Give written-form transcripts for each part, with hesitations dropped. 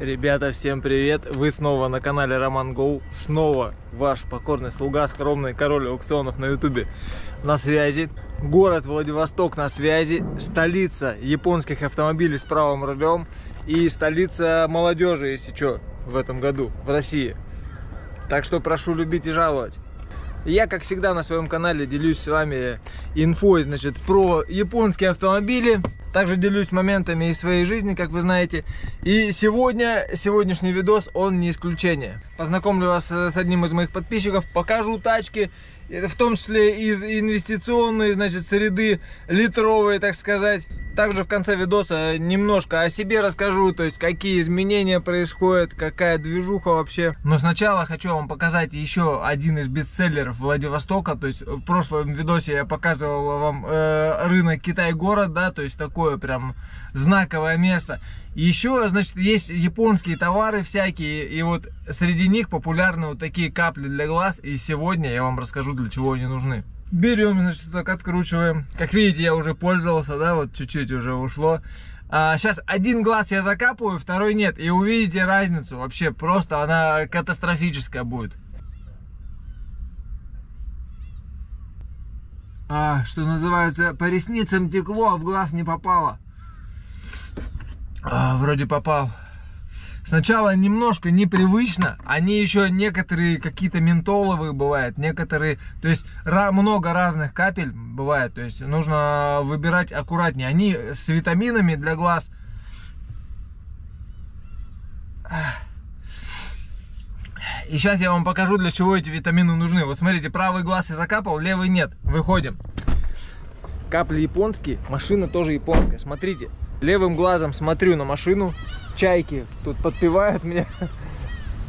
Ребята, всем привет! Вы снова на канале Roman Go. Снова ваш покорный слуга, скромный король аукционов на ютубе на связи. Город Владивосток на связи. Столица японских автомобилей с правым рулем. И столица молодежи, если что, в этом году в России. Так что прошу любить и жаловать. Я, как всегда, на своем канале делюсь с вами инфой, значит, про японские автомобили. Также делюсь моментами из своей жизни, как вы знаете. И сегодняшний видос, он не исключение. Познакомлю вас с одним из моих подписчиков, покажу тачки, в том числе из инвестиционной, значит, среды, литровые, так сказать. Также в конце видоса немножко о себе расскажу, то есть какие изменения происходят, какая движуха вообще. Но сначала хочу вам показать еще один из бестселлеров Владивостока. То есть в прошлом видосе я показывал вам рынок Китай-город, да, то есть такое прям знаковое место. Еще, значит, есть японские товары всякие, и вот среди них популярны вот такие капли для глаз. И сегодня я вам расскажу, для чего они нужны. Берем, значит, так откручиваем. Как видите, я уже пользовался, да, вот чуть-чуть уже ушло. Сейчас один глаз я закапываю, второй нет. И увидите разницу, вообще просто она катастрофическая будет. Что называется, по ресницам текло, а в глаз не попало. Вроде попал. Сначала немножко непривычно, они еще некоторые какие-то ментоловые бывают, некоторые, то есть много разных капель бывает, то есть нужно выбирать аккуратнее. Они с витаминами для глаз. И сейчас я вам покажу, для чего эти витамины нужны. Вот смотрите, правый глаз я закапал, левый нет. Выходим. Капли японские, машина тоже японская. Смотрите, левым глазом смотрю на машину. Чайки тут подпевают меня.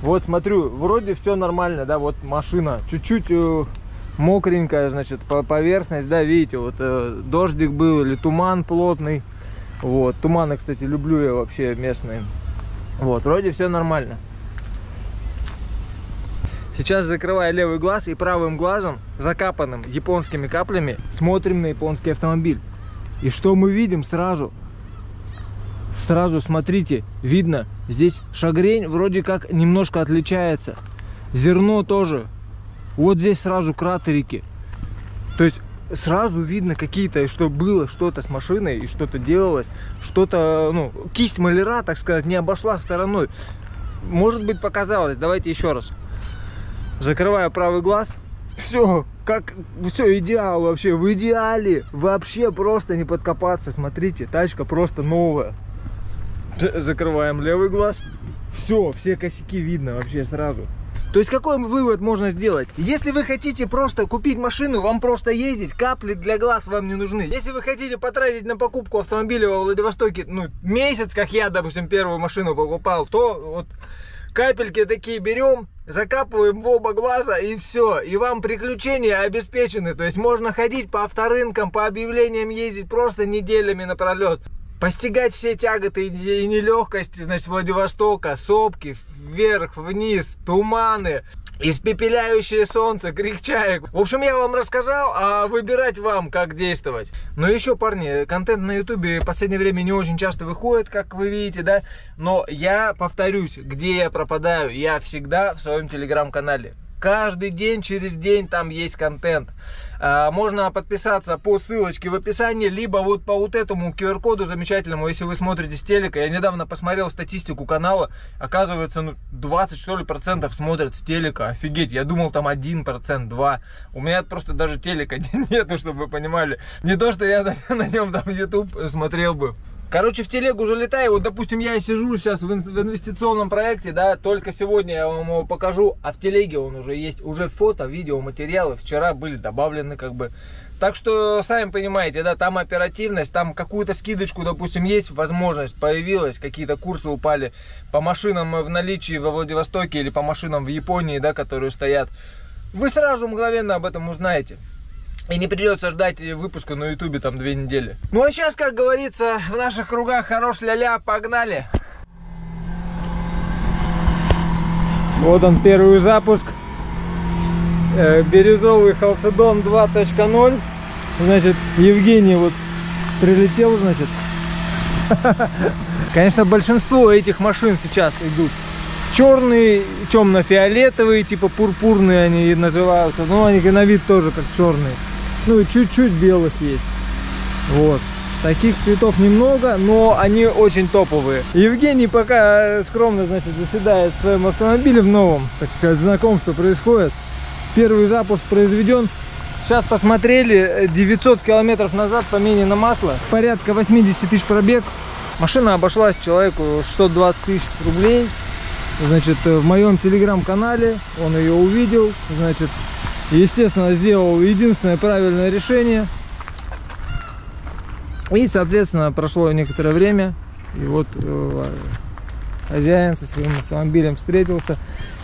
Вот смотрю, вроде все нормально, да, вот машина чуть-чуть мокренькая, значит, поверхность, да, видите, вот дождик был или туман плотный. Вот, туманы, кстати, люблю я вообще местные. Вот, вроде все нормально. Сейчас закрываю левый глаз и правым глазом, закапанным японскими каплями, смотрим на японский автомобиль. И что мы видим сразу? Сразу смотрите, видно, здесь шагрень вроде как немножко отличается. Зерно тоже. Вот здесь сразу кратерики. То есть сразу видно какие-то, что было что-то с машиной и что-то делалось. Что-то, ну, кисть маляра, так сказать, не обошла стороной. Может быть, показалось. Давайте еще раз. Закрываю правый глаз. Все, как все идеал вообще. В идеале вообще просто не подкопаться. Смотрите, тачка просто новая. Закрываем левый глаз. Все, все косяки видно вообще сразу. То есть какой вывод можно сделать? Если вы хотите просто купить машину, вам просто ездить, капли для глаз вам не нужны. Если вы хотите потратить на покупку автомобиля во Владивостоке, ну, месяц, как я, допустим, первую машину покупал, то вот капельки такие берем, закапываем в оба глаза, и все. И вам приключения обеспечены. То есть можно ходить по авторынкам, по объявлениям ездить просто неделями напролет. Постигать все тяготы и нелегкости, значит, Владивостока, сопки, вверх, вниз, туманы, испепеляющее солнце, крик чаек. В общем, я вам рассказал, а выбирать вам, как действовать. Но еще, парни, контент на ютубе в последнее время не очень часто выходит, как вы видите, да? Но я повторюсь, где я пропадаю, я всегда в своем телеграм-канале. Каждый день, через день там есть контент. Можно подписаться по ссылочке в описании, либо вот по вот этому QR-коду замечательному, если вы смотрите с телека. Я недавно посмотрел статистику канала. Оказывается, ну, 20, что ли, процентов смотрят с телека. Офигеть, я думал, там 1%, 2%. У меня просто даже телека нету, чтобы вы понимали. Не то, что я на нем там YouTube смотрел бы. Короче, в телегу уже летаю. Вот, допустим, я сижу сейчас в инвестиционном проекте, да, только сегодня я вам его покажу, а в телеге он уже есть, уже фото, видео, материалы вчера были добавлены, как бы. Так что, сами понимаете, да, там оперативность, там какую-то скидочку, допустим, есть возможность, появилась, какие-то курсы упали по машинам в наличии во Владивостоке или по машинам в Японии, да, которые стоят. Вы сразу мгновенно об этом узнаете. И не придется ждать выпуска на ютубе там 2 недели. Ну а сейчас, как говорится, в наших кругах хорош ля-ля, погнали. Вот он, первый запуск. Бирюзовый халцедон 2.0. Значит, Евгений вот прилетел, значит. Конечно, большинство этих машин сейчас идут черные, темно-фиолетовые, типа пурпурные они называются, но они на вид тоже как черные. Ну и чуть-чуть белых есть. Вот. Таких цветов немного, но они очень топовые. Евгений пока скромно, значит, заседает в своем автомобиле в новом, так сказать, знакомство происходит. Первый запуск произведен. Сейчас посмотрели, 900 километров назад поменяно масло. Порядка 80 тысяч пробег. Машина обошлась человеку 620 тысяч рублей. Значит, в моем телеграм-канале он ее увидел. Значит, естественно, сделал единственное правильное решение. И, соответственно, прошло некоторое время, и вот хозяин со своим автомобилем встретился.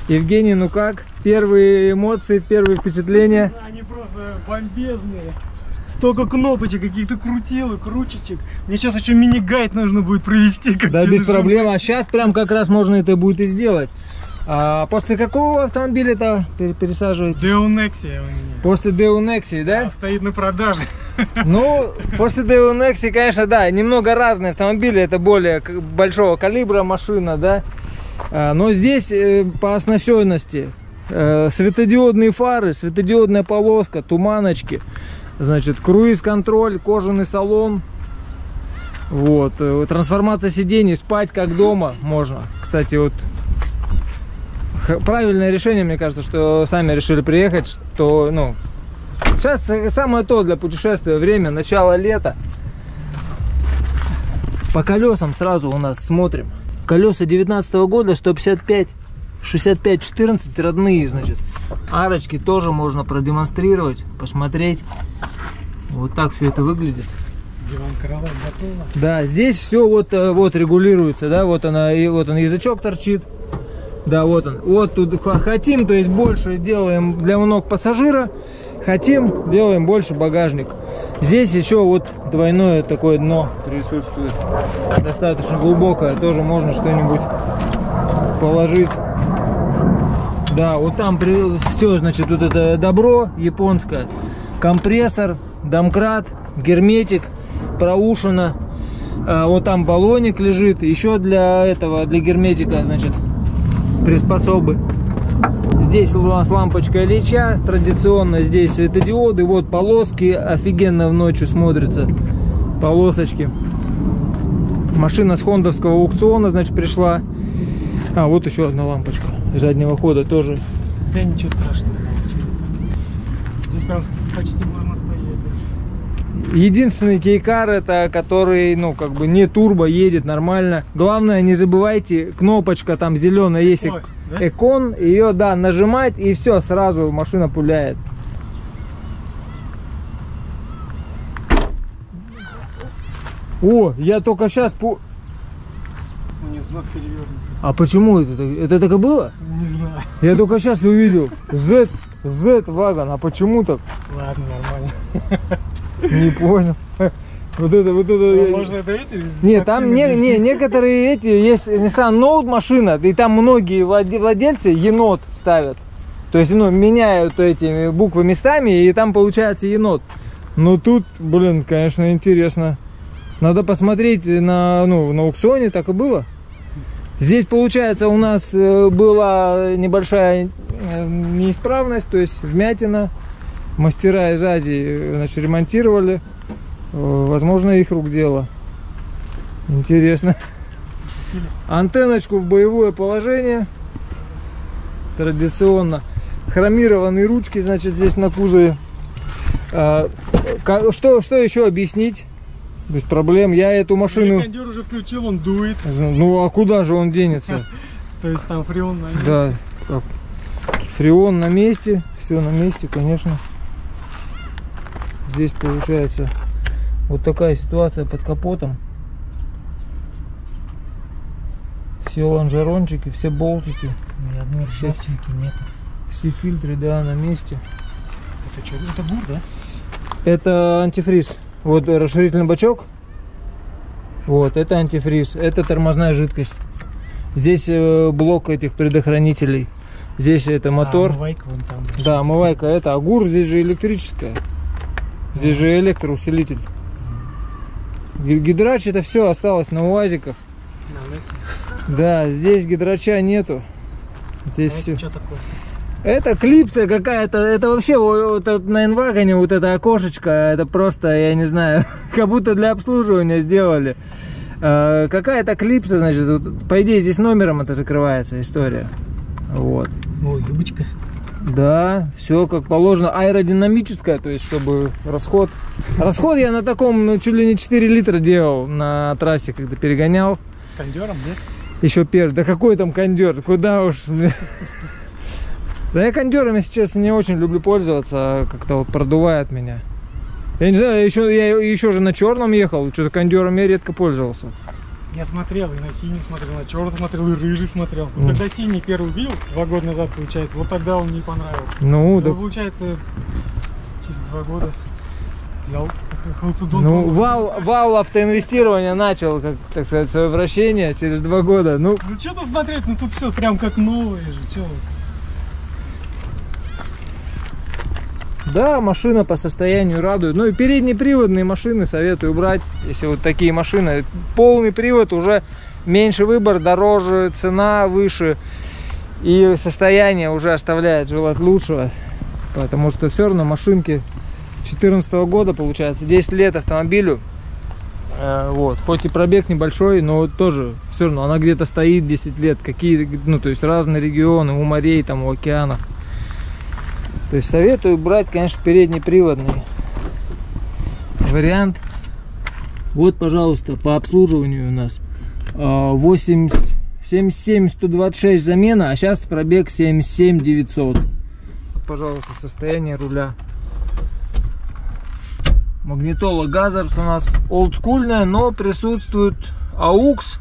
Евгений, ну как? Первые эмоции, первые впечатления? Они просто бомбезные. Столько кнопочек, каких-то крутилок, ручечек. Мне сейчас еще мини-гайд нужно будет провести. Как да, без проблем. А сейчас прям как раз можно это будет и сделать. А после какого автомобиля-то пересаживаетесь? Daewoo Nexia. После Daewoo Nexia, да? Стоит на продаже. Ну, после Daewoo Nexia, конечно, да, немного разные автомобили. Это более большого калибра машина, да. Но здесь по оснащенности светодиодные фары, светодиодная полоска, туманочки. Значит, круиз-контроль, кожаный салон. Вот. Трансформация сидений, спать как дома можно. Кстати, вот правильное решение, мне кажется, что сами решили приехать, что, ну, сейчас самое то для путешествия время, начало лета. По колесам сразу у нас смотрим. Колеса 19-го года, 155, 65, 14, родные, значит. Арочки тоже можно продемонстрировать, посмотреть. Вот так все это выглядит. Диван-кровать готова. Да, здесь все вот регулируется, да, вот он язычок торчит. Да, вот он. Вот тут хотим, то есть больше делаем для ног пассажира, хотим, делаем больше багажник. Здесь еще вот двойное такое дно присутствует, достаточно глубокое, тоже можно что-нибудь положить. Да, вот там все, значит, вот это добро японское, компрессор, домкрат, герметик, проушина, вот там баллоник лежит, еще для этого, для герметика, значит, приспособы. Здесь у нас лампочка Ильича, традиционно здесь светодиоды, вот полоски, офигенно в ночью смотрятся полосочки. Машина с хондовского аукциона, значит, пришла. А, вот еще одна лампочка заднего хода тоже. Да ничего страшного. Здесь прям почти можно стоять даже. Единственный кейкар, это который, ну, как бы не турбо, едет нормально. Главное, не забывайте, кнопочка там зеленая есть. Ой. Да? Экон, ее, да, нажимать, и все, сразу машина пуляет. О, я только сейчас У нее знак перевернут. А почему это? Это так и было? Не знаю. Я только сейчас увидел. Z-WGN, а почему так? Ладно, нормально. Не понял. Вот это. Можно это эти? Нет, там некоторые эти, есть Nissan Note машина, и там многие владельцы енот ставят. То есть, ну, меняют эти буквы местами, и там получается енот. Но тут, блин, конечно, интересно. Надо посмотреть на аукционе, так и было. Здесь, получается, у нас была небольшая неисправность, то есть вмятина. Мастера из Азии, значит, ремонтировали. Возможно, их рук дело. Интересно. Антенночку в боевое положение. Традиционно. Хромированные ручки, значит, здесь на кузове. Что еще объяснить? Без проблем. Я эту машину... Кондер уже включил, он дует. Ну, а куда же он денется? То есть там фреон на месте. Да. Фреон на месте. Все на месте, конечно. Здесь, получается... Вот такая ситуация под капотом. Все лонжерончики, все болтики. Ни одной ржавчинки нет. Все фильтры, да, на месте. Это что? Это бур, да? Это антифриз. Вот расширительный бачок. Вот, это антифриз. Это тормозная жидкость. Здесь блок этих предохранителей. Здесь это мотор. Омывайка вон там. Да, омывайка это. А ГУР здесь же электрическая. Здесь же электроусилитель. Гидрач это все осталось на УАЗиках. Да, здесь гидрача нету. Здесь все. Это что такое? Это Eclipse какая-то. Это вообще вот, на инвагоне вот это окошечко. Это просто, я не знаю, как будто для обслуживания сделали. Какая-то Eclipse, значит, вот, по идее здесь номером это закрывается история. Вот. О, юбочка. Да, все как положено. Аэродинамическая, то есть чтобы расход... Расход я на таком, ну, чуть ли не 4 литра делал на трассе, когда перегонял. С кондером, да? Еще первый. Да какой там кондер? Куда уж? Да я кондером, если честно, не очень люблю пользоваться. Как-то вот продувает меня. Я не знаю, я еще же на черном ехал. Что-то кондером я редко пользовался. Я смотрел, и на синий смотрел, на черный смотрел, и рыжий смотрел. Вот когда синий первый увидел, 2 года назад, получается, вот тогда он мне понравился. Ну, да. Получается, через 2 года взял халцедон. Ну, вал автоинвестирования начал, как, так сказать, свое вращение через 2 года. Ну, ну что тут смотреть, ну тут все прям как новое же, че. Да, машина по состоянию радует. Ну и переднеприводные машины советую брать. Если вот такие машины, полный привод, уже меньше выбор, дороже, цена выше. И состояние уже оставляет желать лучшего. Потому что все равно машинки 2014 года, получается, 10 лет автомобилю. Вот. Хоть и пробег небольшой, но тоже все равно она где-то стоит 10 лет. Какие, ну, то есть разные регионы, у морей, там, у океанов. То есть советую брать, конечно, переднеприводный вариант. Вот, пожалуйста, по обслуживанию у нас 77-126 замена, а сейчас пробег 77-900. Пожалуйста, состояние руля. Магнитола Газарс у нас олдскульная, но присутствует AUX,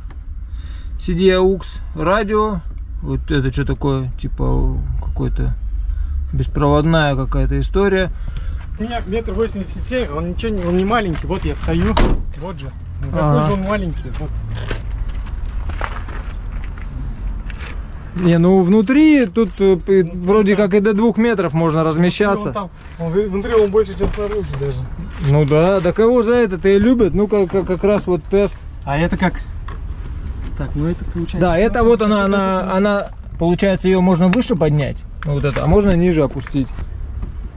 CD AUX, радио. Вот это что такое? Типа какой-то... Беспроводная какая-то история. У меня 1,87 м, он ничего не, он не маленький. Вот я стою, вот же. Ну, какой же он маленький. Вот. Не, ну внутри тут вроде как и до 2 метров можно размещаться. Внутри он больше, чем снаружи даже. Ну да, да кого за это-то и любят. Ну как раз вот тест. А это как? Так, ну это получается. Да, это вот она получается, ее можно выше поднять. Вот это, а можно ниже опустить.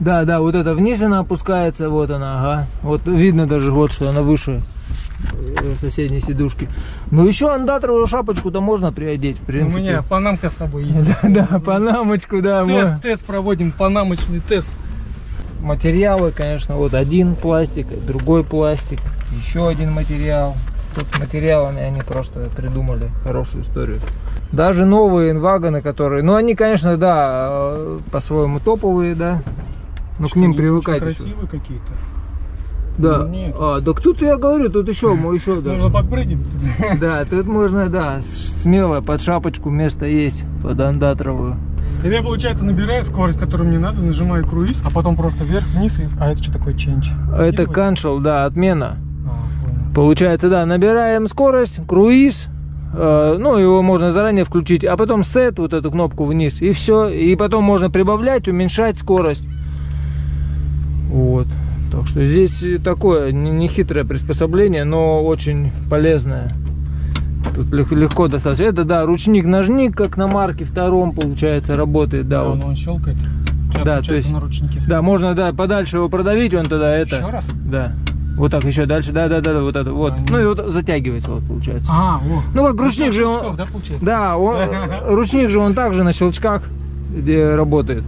Да, да, вот это вниз она опускается, вот она, ага. Вот видно даже, вот что она выше соседней сидушки. Ну еще андатровую шапочку-то можно приодеть, в принципе. У меня панамка с собой есть. Да, панамочку, да. Тест проводим, панамочный тест. Материалы, конечно, вот один пластик, другой пластик, еще один материал. Тут с материалами они просто придумали хорошую историю. Даже новые инвагоны, которые... Ну, они, конечно, да, по-своему топовые, да. Но что, к ним привыкайте. Красивые какие-то. Да. Ну, так тут, я говорю, тут еще можно подпрыгнуть. Да, тут можно, да, смело под шапочку место есть, под андатровую. И я, получается, набираю скорость, которую мне надо, нажимаю круиз, а потом просто вверх-вниз. А это что такое, change? Это cancel, да, отмена. Получается, да, набираем скорость, круиз. Ну, его можно заранее включить, а потом сет, вот эту кнопку вниз, и все. И потом можно прибавлять, уменьшать скорость. Вот. Так что здесь такое нехитрое приспособление, но очень полезное. Тут легко достаточно. Это, да, ручник-ножник, как на марке 2, получается, работает. Да, да, вот. Он щелкает. Да, то есть, на ручнике. Да, можно, да, подальше его продавить, он тогда это... Еще раз? Да. Вот так еще дальше, да, вот это, вот. Ну и вот затягивается, вот получается. Вот. Ну как ручник же он, да, получается? Да, ручник же он также на щелчках, где работает.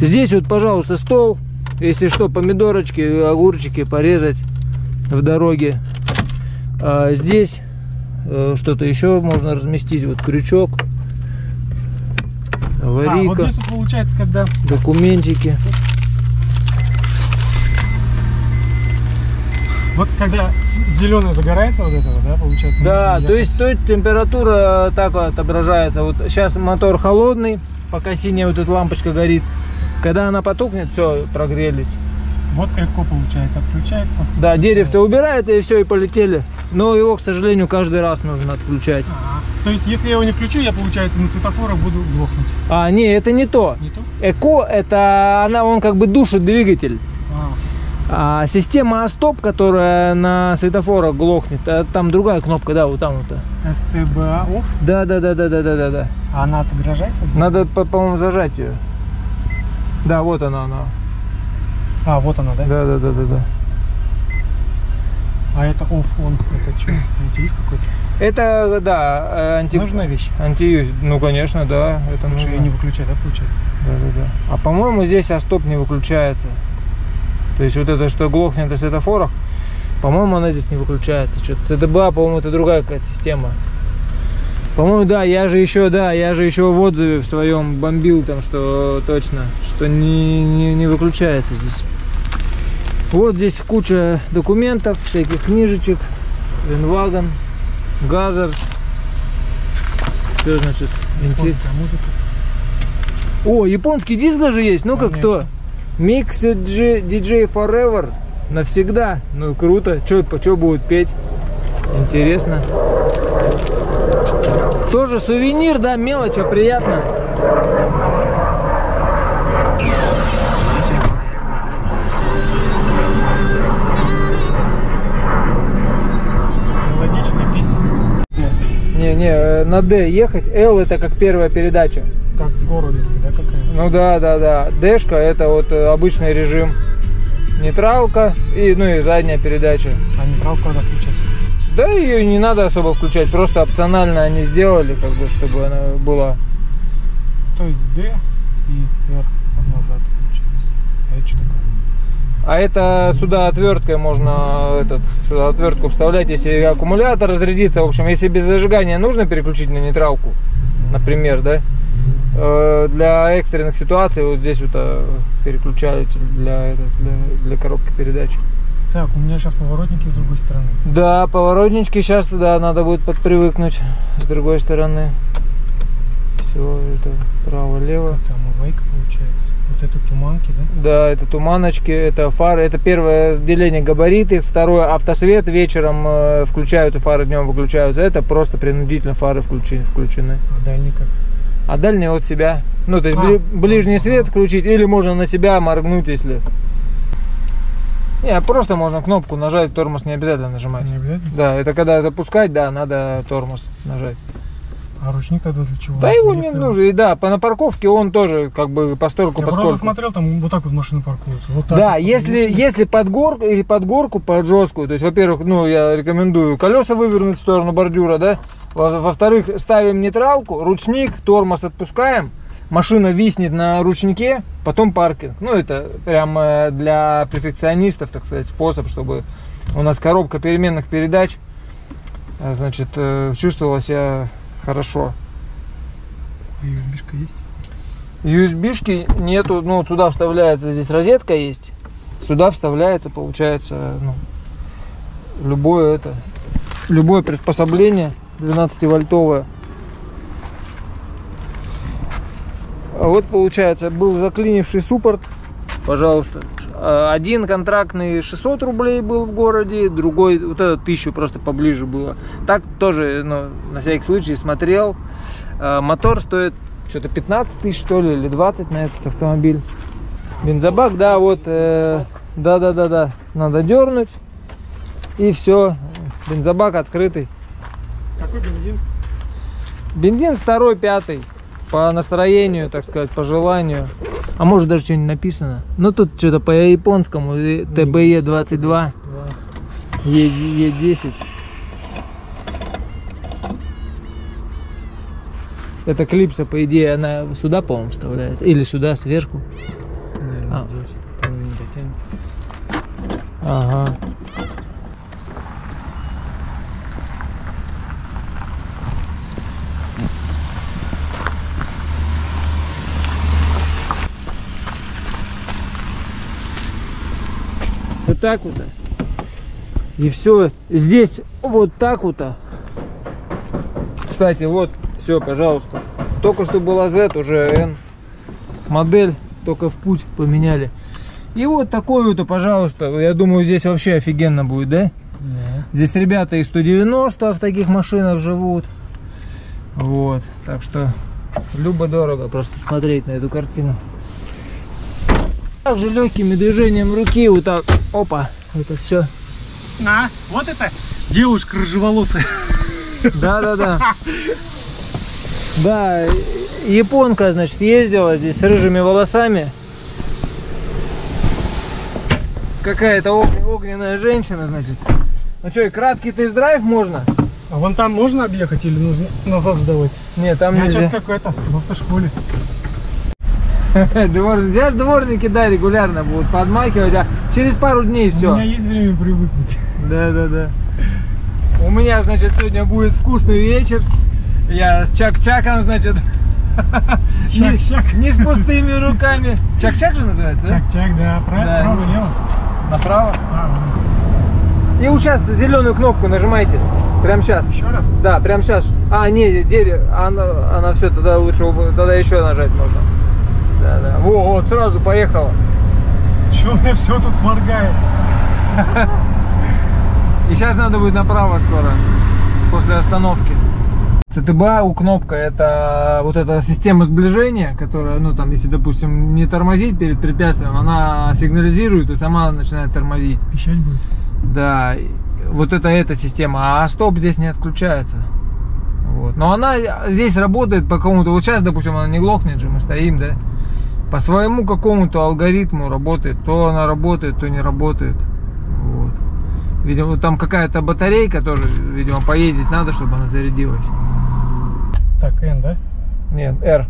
Здесь вот, пожалуйста, стол, если что, помидорочки, огурчики порезать в дороге. А здесь что-то еще можно разместить, вот крючок, аварийка. Вот здесь вот получается, когда документики. Вот когда зеленая загорается, вот этого, да, получается? Да, то есть температура так вот отображается. Вот сейчас мотор холодный, пока синяя вот эта лампочка горит. Когда она потухнет, все, прогрелись. Вот ЭКО, получается, отключается. Да, деревце убирается, и все, и полетели. Но его, к сожалению, каждый раз нужно отключать. То есть, если я его не включу, я, получается, на светофорах буду глохнуть. Не, это не то. Не то? ЭКО, он как бы душит двигатель. А система ОСТОП, которая на светофорах глохнет, а там другая кнопка, да, вот там вот. СТБА off? Да. А она отображает? Надо, по-моему, зажать ее. Да, вот она. А, вот она, да? Да. А это off, он, это что, антиюз какой-то? Это, да, нужная вещь? Антиюз, ну, конечно, да. Это лучше ее не выключать, да, получается? Да. А, по-моему, здесь ОСТОП не выключается. То есть вот это, что глохнет на светофорах, по-моему, она здесь не выключается. Что-то СДБА, по-моему, это другая какая-то система. По-моему, да, я же еще в отзыве в своем бомбил там, что точно, что не выключается здесь. Вот здесь куча документов, всяких книжечек, Ренвагон, Газерс, все, значит, интересная музыка. О, японский диск даже есть, ну-ка, кто? Микс DJ Forever навсегда. Ну круто. Чё будут петь? Интересно. Тоже сувенир, да, мелочь, а приятно. Мелодичная песня. Не, на D ехать. L это как первая передача. Как в гору, если, да, какая? Ну да. Дэшка это вот обычный режим. Нейтралка и задняя передача. А нейтралку надо включать? Да, ее не надо особо включать, просто опционально они сделали, как бы, чтобы она была. То есть D и R назад получается. А это что такое? А это сюда отверткой можно, сюда отвертку вставлять, если аккумулятор разрядится. В общем, если без зажигания нужно переключить на нейтралку, например, да? Для экстренных ситуаций вот здесь вот переключатель для коробки передач. Так, у меня сейчас поворотники с другой стороны. Да, поворотнички сейчас, да, надо будет подпривыкнуть с другой стороны. Все, это право-лево. Там авайка получается. Вот это туманки, да? Да, это туманочки, это фары. Это первое деление габариты, второе автосвет. Вечером включаются фары, днем выключаются. Это просто принудительно фары включены. А дальний как? А дальний от себя. Ну, то есть ближний свет включить, или можно на себя моргнуть, если. Не, просто можно кнопку нажать, тормоз не обязательно нажимать. Не обязательно? Да, это когда запускать, да, надо тормоз нажать. А ручник тогда для чего? Да, его не нужно. И да, на парковке он тоже как бы постольку. Я просто смотрел, там вот так вот машины паркуются. Вот так да, вот, если под горку, или под горку, под жесткую, то есть, во-первых, я рекомендую колеса вывернуть в сторону бордюра, да. Во-вторых, ставим нейтралку, ручник, тормоз отпускаем, машина виснет на ручнике, потом паркинг. Ну, это прямо для перфекционистов, так сказать, способ, чтобы у нас коробка переменных передач, значит, чувствовала себя хорошо. А USB-шка есть? USB-шки нету, ну, сюда вставляется, здесь розетка есть, сюда вставляется, получается, любое приспособление. 12-вольтовая. А вот получается, был заклинивший суппорт, пожалуйста. Один контрактный 600 рублей был в городе, другой вот этот 1000, просто поближе было. Так тоже, на всякий случай смотрел. Мотор стоит что-то 15 тысяч, что ли, или 20 на этот автомобиль. Бензобак, да, вот, да, надо дернуть. И все, бензобак открытый. Какой бензин? Бензин 2-5. По настроению, так сказать, по желанию. А может, даже что-нибудь написано. Ну тут что-то по японскому. ТБЕ 22. Е10. Это клипса, по идее, она сюда, по-моему, вставляется. Или сюда, сверху. Наверное, здесь. Там не дотянется. Ага. Вот так вот. И все. Здесь вот так вот. Кстати, вот все, пожалуйста. Только что была Z, уже N. Модель только в путь поменяли. И вот такой вот, пожалуйста. Я думаю, здесь вообще офигенно будет, да? Yeah. Здесь ребята и 190 в таких машинах живут. Вот. Так что любо-дорого просто смотреть на эту картину. Также легкими движением руки вот так, опа, это все. А, вот это девушка рыжеволосая. Да-да-да. Да, японка, значит, ездила здесь с рыжими волосами. Какая-то огненная женщина, значит. Ну что, и краткий тест-драйв можно? А вон там можно объехать или нужно назад сдавать? Нет, там нельзя. Я сейчас какой-то в автошколе. Дворники, да, регулярно будут подмакивать, а через пару дней все. У меня есть время привыкнуть. Да-да-да. У меня, значит, сегодня будет вкусный вечер. Я с чак-чаком, значит, не с пустыми руками. Чак-чак же называется, да? Чак-чак, да. Право, лево. Направо? И вот сейчас зеленую кнопку нажимайте. Прям сейчас. Еще раз? Да, прям сейчас. А, не, дерево, она все, тогда лучше, тогда еще нажать можно. Да-да. Вот, сразу поехала. Че у меня все тут моргает? И сейчас надо будет направо скоро, после остановки. ЦТБА у кнопка — это вот эта система сближения, которая, ну там, если, допустим, не тормозить перед препятствием, она сигнализирует и сама начинает тормозить. Пищать будет? Да, вот эта система, а стоп здесь не отключается. Вот. Но она здесь работает по какому-то, вот сейчас, допустим, она не глохнет же, мы стоим, да? По своему какому-то алгоритму работает, то она работает, то не работает. Вот. Видимо, там какая-то батарейка тоже, видимо, поездить надо, чтобы она зарядилась. Так, N, да? Нет, R.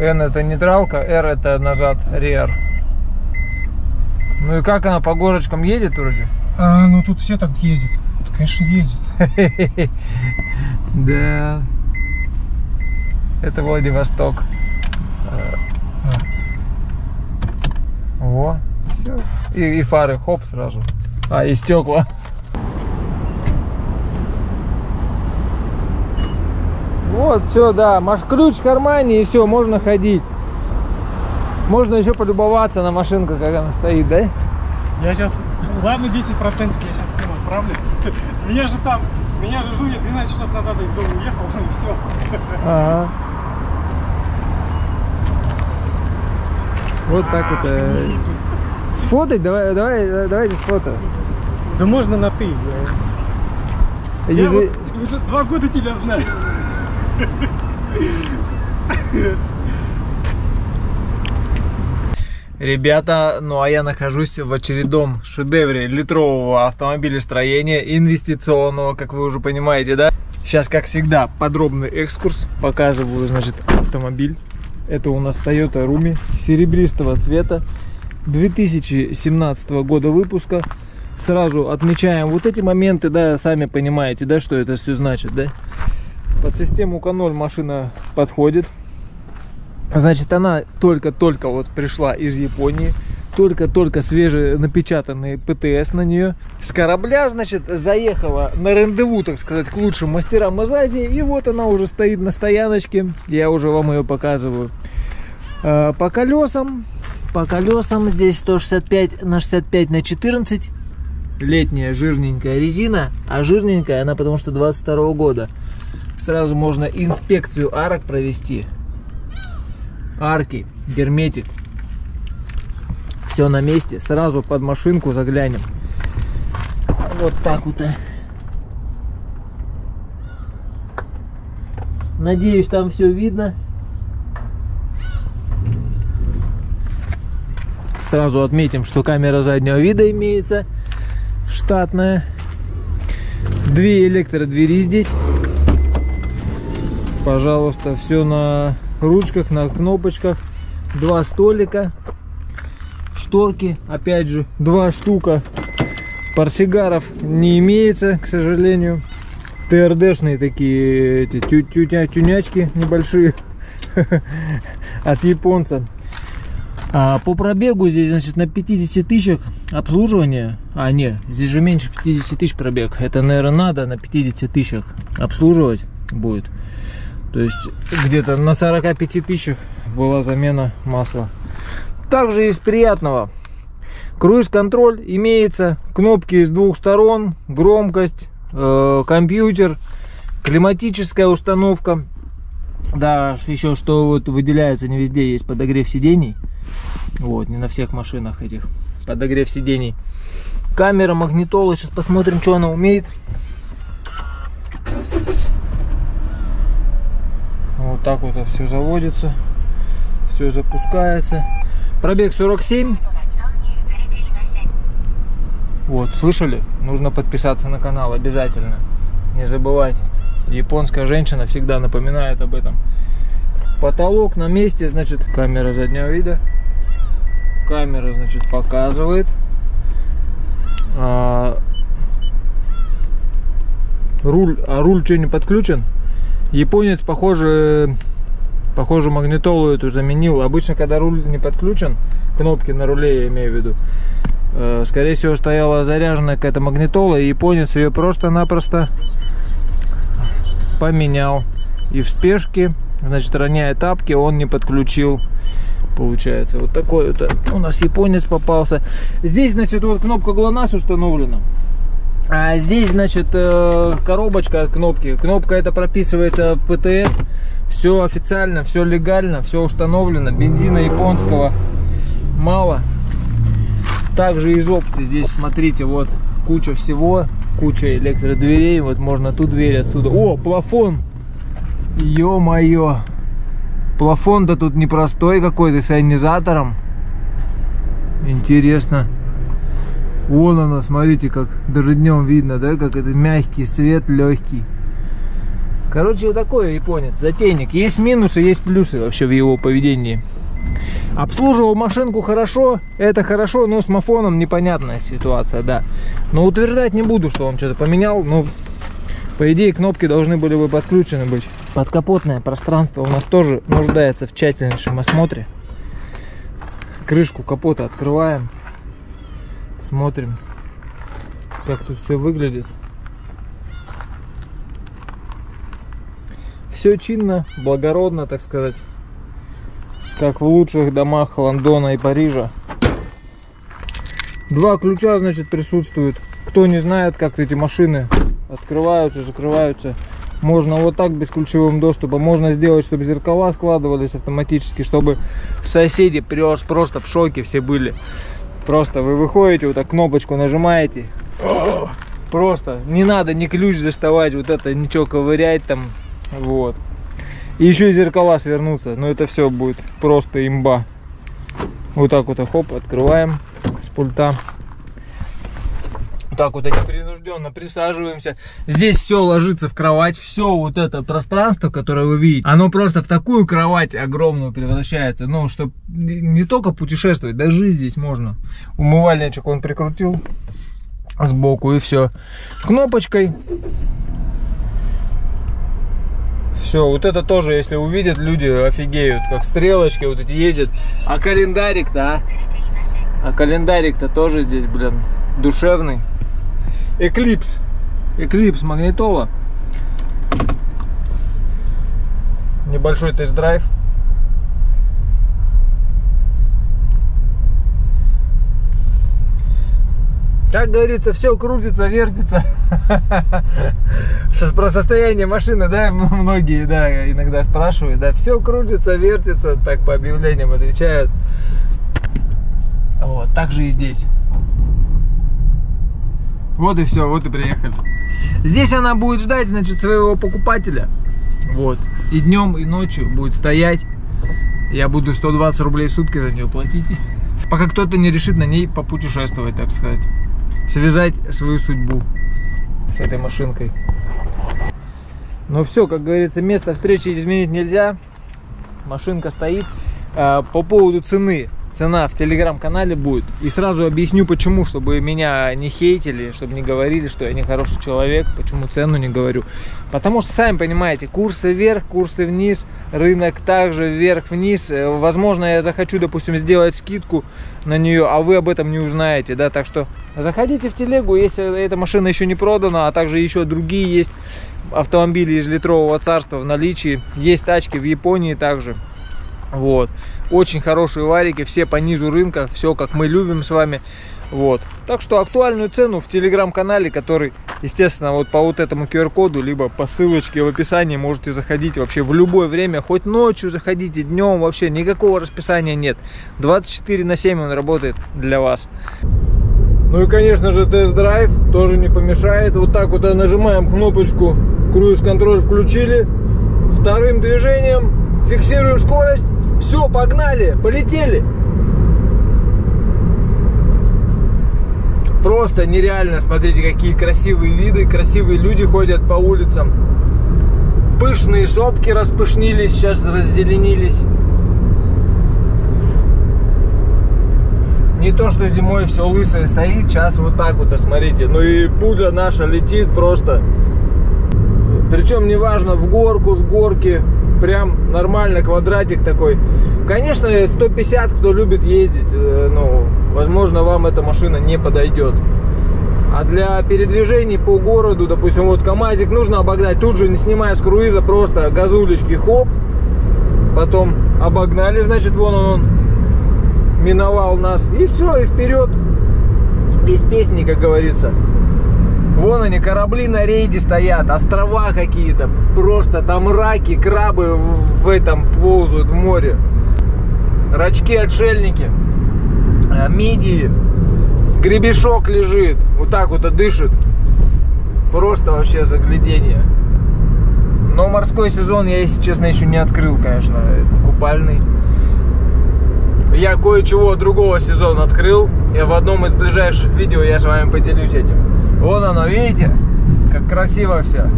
N это нейтралка, R это назад, реар. Ну и как она по горочкам едет вроде? А, ну тут все так ездят. Тут, конечно, ездит. Да. Это Владивосток. Во, все. И фары, хоп, сразу. А, и стекла. Вот, все, да, ключ в кармане, и все, можно ходить. Можно еще полюбоваться на машинку, как она стоит, да? Я сейчас, ладно, 10% я сейчас всем отправлю. Меня же Жуя 12 часов назад из дома уехал, и все. Ага. Вот так вот. Сфотать? Давайте сфотаем. Да можно на ты. Я вот уже 2 года тебя знаю. Ребята, ну а я нахожусь в очередном шедевре литрового автомобилестроения, инвестиционного, как вы уже понимаете, да? Сейчас, как всегда, подробный экскурс. Показываю, значит, автомобиль. Это у нас Toyota Roomy серебристого цвета, 2017 года выпуска. Сразу отмечаем вот эти моменты, да, сами понимаете, да, что это все значит, да? Под систему K0 машина подходит. Значит, она только-только вот пришла из Японии. Только-только свеженапечатанный ПТС на нее. С корабля, значит, заехала на рандеву, так сказать, к лучшим мастерам из Азии. И вот она уже стоит на стояночке. Я уже вам ее показываю. По колесам здесь 165/65/14. Летняя жирненькая резина. А жирненькая она потому что 22-го года. Сразу можно инспекцию арок провести. Арки, герметик. Все на месте. Сразу под машинку заглянем. Вот так вот. Надеюсь, там все видно. Сразу отметим, что камера заднего вида имеется. Штатная. 2 электродвери здесь. Пожалуйста, все на ручках, на кнопочках. 2 столика. Шторки, опять же, 2 штука. Портсигаров не имеется, к сожалению. ТРДшные такие эти тюнячки небольшие от японца. А по пробегу здесь, значит, на 50 тысячах обслуживания. А, нет, здесь же меньше 50 тысяч пробег. Это, наверное, надо на 50 тысячах обслуживать будет. То есть где-то на 45 тысячах была замена масла. Также из приятного: круиз-контроль имеется, кнопки с 2 сторон, громкость, компьютер, климатическая установка. Да, еще что вот выделяется, не везде есть подогрев сидений. Вот, не на всех машинах этих подогрев сидений. Камера, магнитола, сейчас посмотрим, что она умеет. Вот так вот все заводится, все запускается. Пробег 47. Вот, слышали? Нужно подписаться на канал обязательно, не забывать. Японская женщина всегда напоминает об этом. Потолок на месте, значит, камера заднего вида. Камера, значит, показывает. Руль что, не подключен? Японец, похоже, магнитолу эту заменил. Обычно, когда руль не подключен, кнопки на руле я имею в виду, скорее всего, стояла заряженная какая-то магнитола, и японец ее просто-напросто поменял. И в спешке, значит, роняя тапки, он не подключил. Получается, вот такой вот у нас японец попался. Здесь, значит, вот кнопка ГЛОНАСС установлена. А здесь, значит, коробочка от кнопки. Кнопка эта прописывается в ПТС. Все официально, все легально, все установлено. Бензина японского мало. Также из опций здесь, смотрите, вот куча всего. Куча электродверей. Вот можно ту дверь отсюда. О, плафон! Ё-моё! Плафон-то тут непростой какой-то, с ионизатором. Интересно. Вон она, смотрите, как даже днем видно, да, как это мягкий свет, легкий. Короче, вот такой японец, затейник. Есть минусы, есть плюсы вообще в его поведении. Обслуживал машинку хорошо, это хорошо, но с мафоном непонятная ситуация, да. Но утверждать не буду, что он что-то поменял, но... По идее, кнопки должны были бы подключены быть. Подкапотное пространство у нас тоже нуждается в тщательнейшем осмотре. Крышку капота открываем. Смотрим, как тут все выглядит. Все чинно, благородно, так сказать. Как в лучших домах Лондона и Парижа. Два ключа, значит, присутствуют. Кто не знает, как эти машины... Открываются, закрываются. Можно вот так, без ключевым доступа. Можно сделать, чтобы зеркала складывались автоматически, чтобы соседи просто в шоке все были. Просто вы выходите, вот так кнопочку нажимаете. Просто не надо ни ключ доставать, вот это, ничего ковырять там. Вот. И еще и зеркала свернутся. Но это все будет просто имба. Вот так вот, хоп, открываем с пульта. Так вот непринужденно присаживаемся. Здесь все ложится в кровать. Все вот это пространство, которое вы видите, оно просто в такую кровать огромную превращается. Ну, чтобы не только путешествовать, да жить здесь можно. Умывальничек он прикрутил сбоку, и все. Кнопочкой. Все, вот это тоже, если увидят, люди офигеют. Как стрелочки вот эти ездят. А календарик-то, а? А календарик-то тоже здесь, блин, душевный. Eclipse. Eclipse магнитола. Небольшой тест-драйв. Как говорится, все крутится, вертится. Про состояние машины, да, многие, да, иногда спрашивают, да, все крутится, вертится, так по объявлениям отвечают. Вот, так же и здесь. Вот и все, вот и приехали. Здесь она будет ждать, значит, своего покупателя. Вот. И днем, и ночью будет стоять. Я буду 120 рублей в сутки за нее платить. Пока кто-то не решит на ней попутешествовать, так сказать. Связать свою судьбу с этой машинкой. Ну все, как говорится, место встречи изменить нельзя. Машинка стоит. По поводу цены. Цена в телеграм-канале будет. И сразу объясню почему, чтобы меня не хейтили, чтобы не говорили, что я нехороший человек, почему цену не говорю. Потому что, сами понимаете, курсы вверх, курсы вниз, рынок также вверх-вниз. Возможно, я захочу, допустим, сделать скидку на нее, а вы об этом не узнаете, да, так что заходите в телегу, если эта машина еще не продана, а также еще другие есть автомобили из литрового царства в наличии, есть тачки в Японии также. Вот. Очень хорошие варики, все пониже рынка, все как мы любим с вами. Вот. Так что актуальную цену в телеграм-канале, который, естественно, вот по вот этому QR-коду, либо по ссылочке в описании можете заходить вообще в любое время, хоть ночью заходите, днем, вообще никакого расписания нет. 24/7 он работает для вас. Ну и, конечно же, тест-драйв тоже не помешает. Вот так вот нажимаем кнопочку, круиз-контроль включили. Вторым движением фиксируем скорость. Все, погнали, полетели. Просто нереально, смотрите, какие красивые виды, красивые люди ходят по улицам. Пышные сопки распышнились, сейчас раззеленились. Не то, что зимой все лысое стоит, сейчас вот так вот, смотрите. Ну и пудра наша летит просто. Причем неважно, в горку, с горки, прям нормально, квадратик такой. Конечно, 150, кто любит ездить, ну, возможно, вам эта машина не подойдет. А для передвижений по городу, допустим, вот КамАЗик нужно обогнать, тут же, не снимая с круиза, просто газулечки, хоп. Потом обогнали, значит, вон он миновал нас, и все, и вперед, без песни, как говорится. Вон они, корабли на рейде стоят, острова какие-то, просто там раки, крабы в этом ползают в море, рачки-отшельники, мидии, гребешок лежит, вот так вот и дышит, просто вообще загляденье. Но морской сезон я, если честно, еще не открыл, конечно, это купальный. Я кое-чего другого сезона открыл. Я в одном из ближайших видео я с вами поделюсь этим. Вон оно, видите, как красиво все.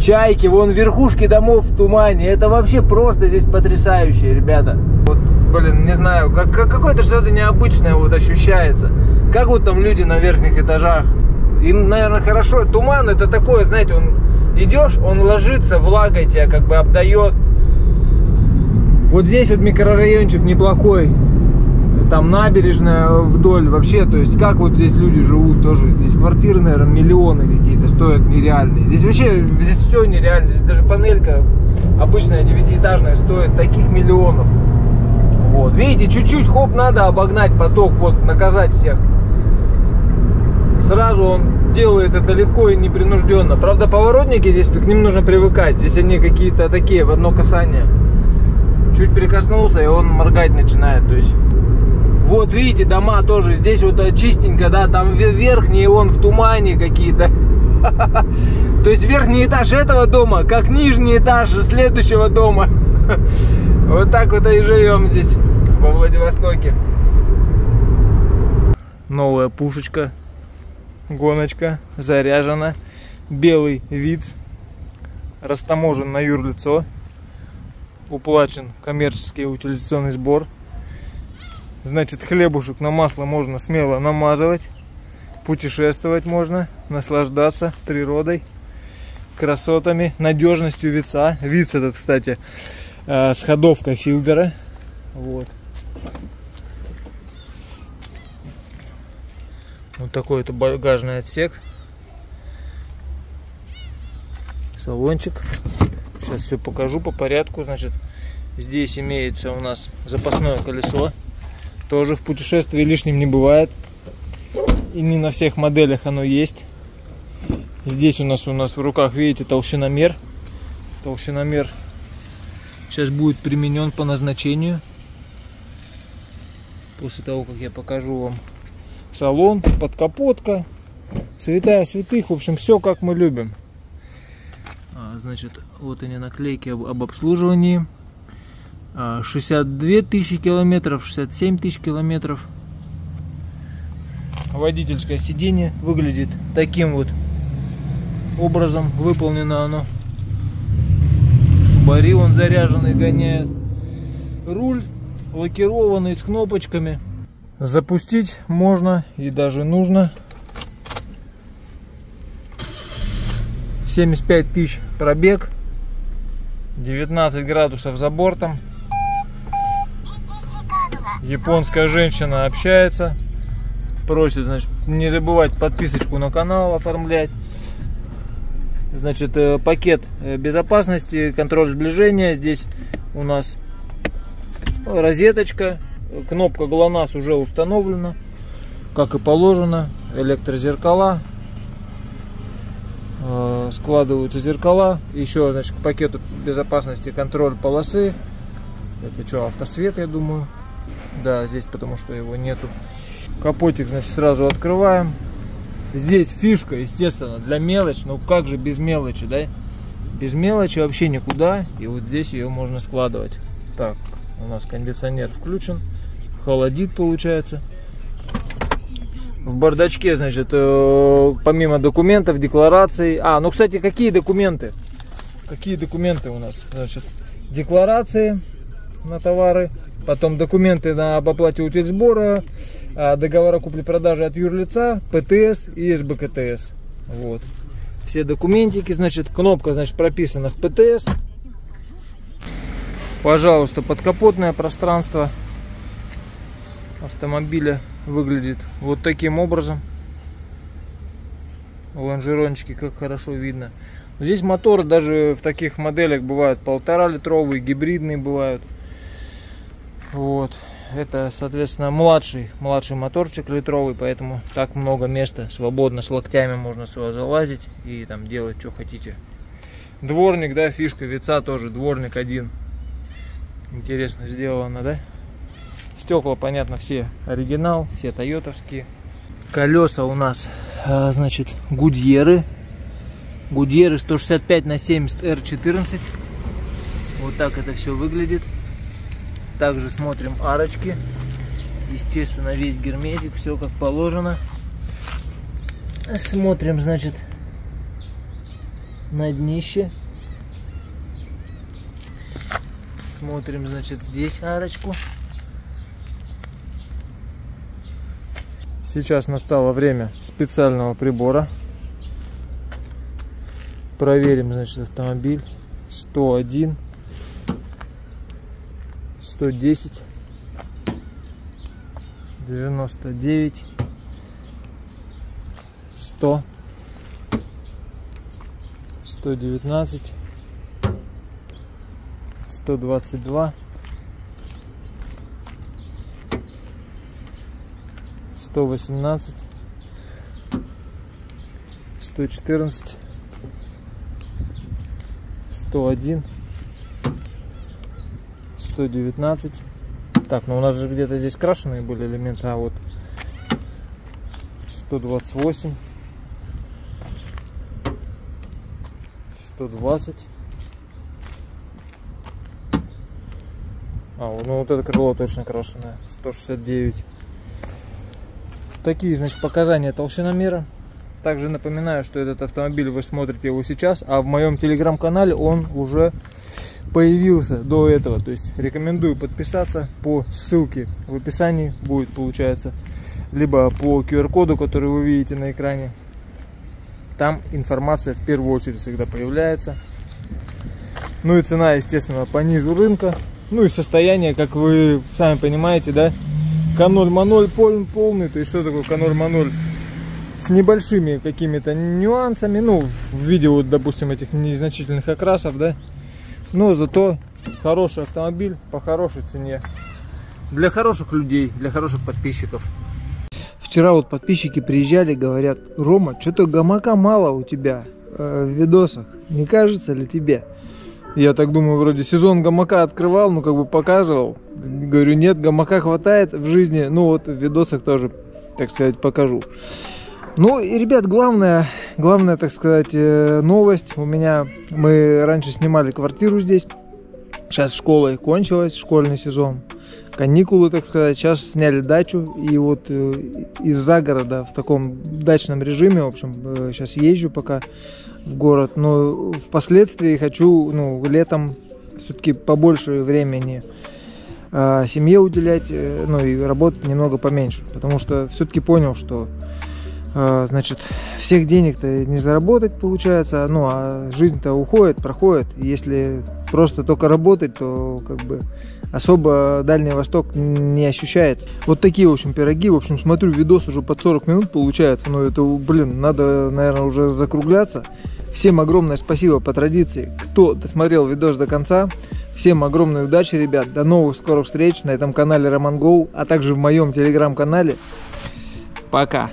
Чайки, вон верхушки домов в тумане. Это вообще просто здесь потрясающе, ребята. Вот, блин, не знаю, как какое-то что-то необычное вот ощущается. Как вот там люди на верхних этажах. Им, наверное, хорошо. Туман это такое, знаете, он идешь, он ложится, влагой тебя как бы обдает. Вот здесь вот микрорайончик неплохой, там набережная вдоль вообще, то есть как вот здесь люди живут тоже, здесь квартиры, наверное, миллионы какие-то стоят нереальные, здесь вообще, здесь все нереально, здесь даже панелька обычная девятиэтажная стоит таких миллионов, вот, видите, чуть-чуть, хоп, надо обогнать поток, вот, наказать всех, сразу он делает это легко и непринужденно, правда, поворотники здесь, к ним нужно привыкать, здесь они какие-то такие, в одно касание. Чуть прикоснулся, и он моргать начинает, то есть. Вот, видите, дома тоже, здесь вот чистенько, да, там верхние, он в тумане какие-то. То есть верхний этаж этого дома, как нижний этаж следующего дома. Вот так вот и живем здесь, во Владивостоке. Новая пушечка, гоночка, заряжена. Белый Vitz, растаможен на юрлицо. Уплачен коммерческий утилизационный сбор. Значит, хлебушек на масло можно смело намазывать. Путешествовать можно, наслаждаться природой, красотами, надежностью Витца. Витц этот, кстати, с ходовкой Fielder. Вот. Вот такой это багажный отсек. Салончик. Сейчас все покажу по порядку. Значит, здесь имеется у нас запасное колесо. Тоже в путешествии лишним не бывает. И не на всех моделях оно есть. Здесь у нас в руках, видите, толщиномер. Толщиномер сейчас будет применен по назначению. После того, как я покажу вам салон, подкапотка, святая святых. В общем, все как мы любим. Значит, вот они наклейки об обслуживании. 62 тысячи километров, 67 тысяч километров. Водительское сиденье выглядит таким вот образом. Выполнено оно. Subaru он заряженный гоняет. Руль лакированный с кнопочками. Запустить можно и даже нужно. 75 тысяч пробег, 19 градусов за бортом, японская женщина общается, просит, значит, не забывать подписочку на канал оформлять. Значит, пакет безопасности, контроль сближения. Здесь у нас розеточка. Кнопка ГЛОНАСС уже установлена, как и положено. Электрозеркала. Складываются зеркала. Еще, значит, к пакету безопасности контроль полосы. Это что, автосвет, я думаю. Да, здесь потому что его нету. Капотик, значит, сразу открываем. Здесь фишка, естественно, для мелочи. Ну как же без мелочи, да? Без мелочи вообще никуда. И вот здесь ее можно складывать. Так, у нас кондиционер включен. Холодит, получается. В бардачке, значит, помимо документов, деклараций. А, ну, кстати, какие документы? Какие документы у нас? Значит, декларации на товары. Потом документы об оплате утильсбора, договора купли-продажи от юрлица, ПТС и СБКТС. Вот. Все документики, значит, кнопка, значит, прописана в ПТС. Пожалуйста, подкапотное пространство автомобиля выглядит вот таким образом. Лонжерончики, как хорошо видно. Здесь моторы даже в таких моделях бывают 1,5-литровые, гибридные бывают. Вот, это, соответственно, младший моторчик литровый, поэтому так много места свободно, с локтями можно сюда залазить и там делать, что хотите. Дворник, да, фишка Витца тоже, дворник один. Интересно сделано, да? Стекла, понятно, все оригинал, все тойотовские. Колеса у нас, значит, Гудьеры. Гудьеры 165/70 R14. Вот так это все выглядит. Также смотрим арочки. Естественно, весь герметик, все как положено. Смотрим, значит, на днище. Смотрим, значит, здесь арочку. Сейчас настало время специального прибора. Проверим, значит, автомобиль. 101. 110, 99, 100, 119, 122, 118, 114, 101. 119. Так, ну у нас же где-то здесь крашеные были элементы, а вот 128, 120. А, ну вот это крыло точно крашеное. 169. Такие, значит, показания толщиномера. Также напоминаю, что этот автомобиль, вы смотрите его сейчас, а в моем телеграм-канале он уже появился до этого, то есть рекомендую подписаться по ссылке в описании, будет, получается, либо по QR-коду, который вы видите на экране. Там информация в первую очередь всегда появляется. Ну и цена, естественно, пониже рынка. Ну и состояние, как вы сами понимаете, да, K0 маноль полный. То есть что такое K0 маноль? С небольшими какими-то нюансами, ну, в виде, вот, допустим, этих незначительных окрасов, да. Но зато хороший автомобиль по хорошей цене. Для хороших людей, для хороших подписчиков. Вчера вот подписчики приезжали, говорят: Рома, что-то гамака мало у тебя в видосах. Не кажется ли тебе? Я так думаю, вроде сезон гамака открывал, ну как бы показывал. Говорю, нет, гамака хватает в жизни. Ну вот в видосах тоже, так сказать, покажу. Ну и, ребят, главная, так сказать, новость. У меня, мы раньше снимали квартиру здесь, сейчас школа и кончилась, школьный сезон, каникулы, так сказать, сейчас сняли дачу, и вот из-за города в таком дачном режиме, в общем, сейчас езжу пока в город, но впоследствии хочу, ну, летом все-таки побольше времени семье уделять, ну и работать немного поменьше, потому что все-таки понял, что Значит, всех денег-то не заработать получается, ну а жизнь-то уходит, проходит. Если просто только работать, то как бы особо Дальний Восток не ощущается. Вот такие, в общем, пироги. В общем, смотрю, видос уже под 40 минут получается. Но это, блин, надо, наверное, уже закругляться. Всем огромное спасибо по традиции, кто досмотрел видос до конца. Всем огромной удачи, ребят. До новых скорых встреч на этом канале Roman Go, а также в моем телеграм-канале. Пока!